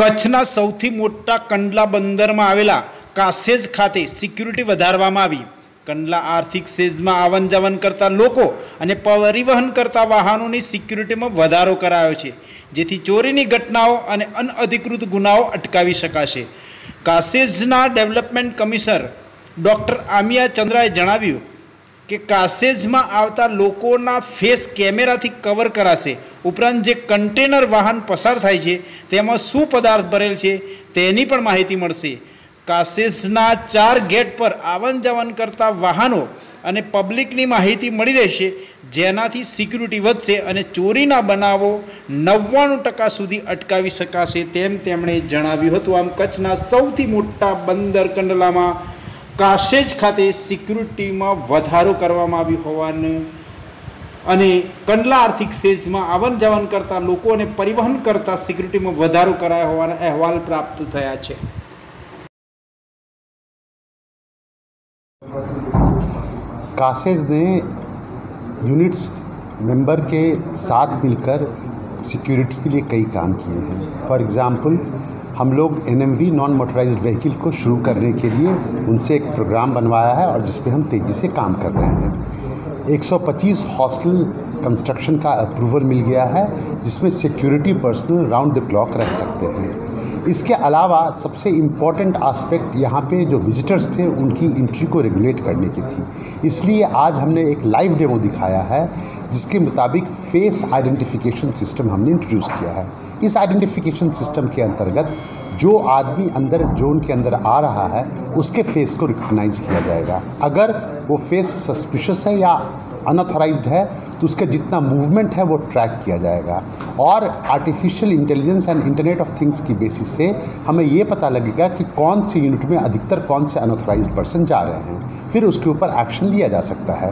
કચ્છના સૌથી મોટા કંડલા બંદરમાં આવેલા કાસેજ ખાતે સિક્યુરિટી વધારવામાં આવી। કંડલા આર્થિક સેઝમાં આવન જાવન કરતા લોકો અને પરિવહન કરતા વાહનોની સિક્યુરિટીમાં વધારો કરાયો છે, જેથી ચોરીની ઘટનાઓ અને અનઅધિકૃત ગુનાઓ અટકાવી શકાશે। કાસેજના ડેવલપમેન્ટ કમિશનર ડૉક્ટર આમિયા ચંદ્રાએ જણાવ્યું કે કાસેજમાં આવતા લોકોના ફેસ કેમેરાથી કવર કરાશે। ઉપરાંત જે કન્ટેનર વાહન પસાર થાય છે તેમાં શું પદાર્થ ભરેલ છે તેની પણ માહિતી મળશે। કાસેજના 4 ગેટ પર આવન જાવન કરતા વાહનો અને પબ્લિકની માહિતી મળી રહેશે, જેનાથી સિક્યુરિટી વધશે અને ચોરીના બનાવો 99% સુધી અટકાવી શકાશે, તેમ તેમણે જણાવ્યું હતું। આમ કચ્છના સૌથી મોટા બંદર કંડલામાં કાસેજ ખાતે સિક્યુરિટીમાં વધારો કરવામાં આવ્યો હોવાનું અને કંડલા આર્થિક સેઝમાં આવન જાવન કરતા લોકો અને પરિવહન કરતા સિક્યુરિટીમાં વધારો કરાયો હોવાના અહેવાલ પ્રાપ્ત થયા છે। कासेज ने यूनिट्स मेंबर के साथ मिलकर सिक्योरिटी के लिए कई काम किए हैं। फॉर एग्जाम्पल, हम लोग NMV नॉन मोटराइज्ड व्हीकल को शुरू करने के लिए उनसे एक प्रोग्राम बनवाया है और जिस पे हम तेज़ी से काम कर रहे हैं। 125 हॉस्टल कंस्ट्रक्शन का अप्रूवल मिल गया है, जिसमें security personnel round the clock रह सकते हैं। इसके अलावा सबसे इम्पॉर्टेंट आस्पेक्ट यहाँ पे जो विजिटर्स थे उनकी एंट्री को रेगुलेट करने की थी, इसलिए आज हमने एक लाइव डेमो दिखाया है जिसके मुताबिक फेस आइडेंटिफिकेशन सिस्टम हमने इंट्रोड्यूस किया है। इस आइडेंटिफिकेशन सिस्टम के अंतर्गत जो आदमी अंदर जोन के अंदर आ रहा है उसके फेस को रिकॉग्नाइज किया जाएगा। अगर वो फेस सस्पिशियस है या अनऑथराइज्ड है तो उसका जितना मूवमेंट है वो ट्रैक किया जाएगा और artificial intelligence and internet of things की बेसिस से हमें ये पता लगेगा कि कौन सी यूनिट में अधिकतर कौन से अनऑथराइज्ड पर्सन जा रहे हैं। फिर उसके ऊपर एक्शन लिया जा सकता है।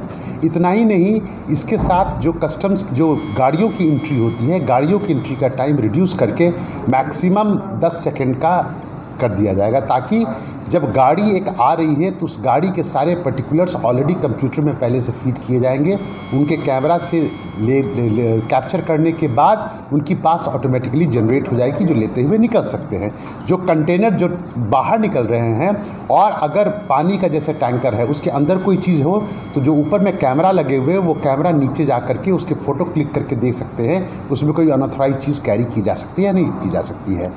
इतना ही नहीं, इसके साथ जो कस्टम्स जो गाड़ियों की एंट्री होती है, गाड़ियों की एंट्री का टाइम रिड्यूस करके मैक्सिमम 10 सेकेंड का कर दिया जाएगा, ताकि जब गाड़ी एक आ रही है तो उस गाड़ी के सारे पर्टिकुलर्स ऑलरेडी कंप्यूटर में पहले से फीड किए जाएंगे। उनके कैमरा से ले कैप्चर करने के बाद उनकी पास ऑटोमेटिकली जनरेट हो जाएगी, जो लेते हुए निकल सकते हैं। जो कंटेनर जो बाहर निकल रहे हैं और अगर पानी का जैसे टैंकर है उसके अंदर कोई चीज़ हो तो जो ऊपर में कैमरा लगे हुए वो कैमरा नीचे जा करके उसके फ़ोटो क्लिक करके देख सकते हैं उसमें कोई अनऑथराइज चीज़ कैरी की जा सकती है या नहीं की जा सकती है।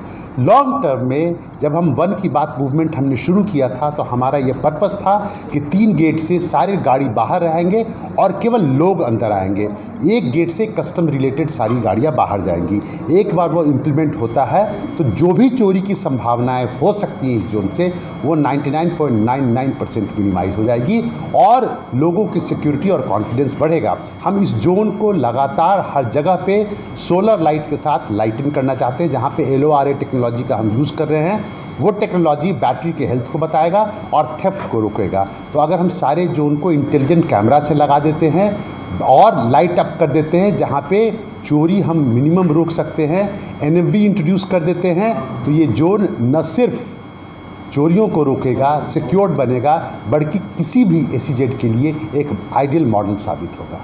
लॉन्ग टर्म में जब हम वन की बात मूवमेंट हमने शुरू किया था तो हमारा ये पर्पस था कि 3 गेट से सारे गाड़ी बाहर रहेंगे और केवल लोग अंदर आएंगे। 1 गेट से कस्टम रिलेटेड सारी गाड़ियां बाहर जाएंगी। एक बार वो इम्प्लीमेंट होता है तो जो भी चोरी की संभावनाएं हो सकती हैं इस जोन से वो 99.99% मिनिमाइज हो जाएगी और लोगों की सिक्योरिटी और कॉन्फिडेंस बढ़ेगा। हम इस जोन को लगातार हर जगह पे सोलर लाइट के साथ लाइटिंग करना चाहते हैं। जहाँ पे LORA टेक्नोलॉजी का हम यूज़ कर रहे हैं, वो टेक्नोलॉजी बैटरी के हेल्थ को बताएगा और थेफ्ट को रोकेगा। तो अगर हम सारे जोन को इंटेलिजेंट कैमरा से लगा देते हैं और लाइट अप कर देते हैं, जहाँ पे चोरी हम मिनिमम रोक सकते हैं, NMV इंट्रोड्यूस कर देते हैं, तो ये जोन न सिर्फ चोरियों को रोकेगा, सिक्योर्ड बनेगा, बल्कि किसी भी SEZ के लिए एक आइडियल मॉडल साबित होगा।